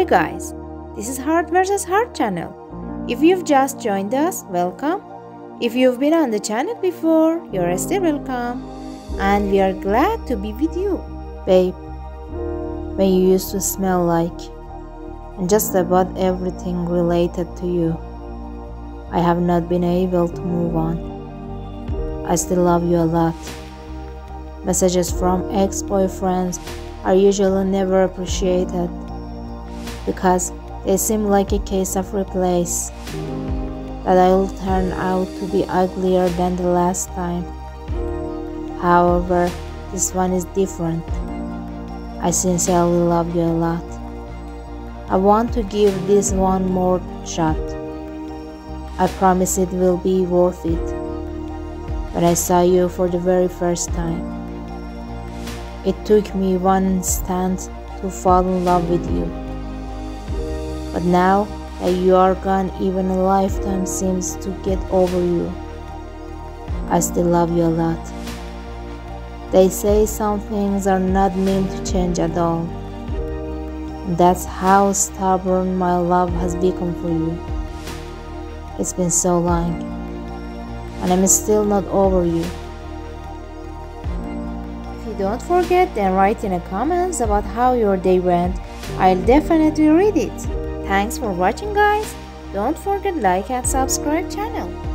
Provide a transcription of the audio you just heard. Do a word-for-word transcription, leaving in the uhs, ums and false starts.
Hi guys, this is Heart versus Heart channel. If you've just joined us, welcome. If you've been on the channel before, you're still welcome. And we are glad to be with you. Babe, when you used to smell like and just about everything related to you, I have not been able to move on. I still love you a lot. Messages from ex-boyfriends are usually never appreciated, because they seem like a case of replace, that I'll turn out to be uglier than the last time. However, this one is different. I sincerely love you a lot. I want to give this one more shot. I promise it will be worth it. When I saw you for the very first time, it took me one instant to fall in love with you. But now that you are gone, even a lifetime seems to get over you. I still love you a lot. They say some things are not meant to change at all. That's how stubborn my love has become for you. It's been so long, and I'm still not over you. If you don't forget, then write in the comments about how your day went. I'll definitely read it. Thanks for watching guys, don't forget like and subscribe channel.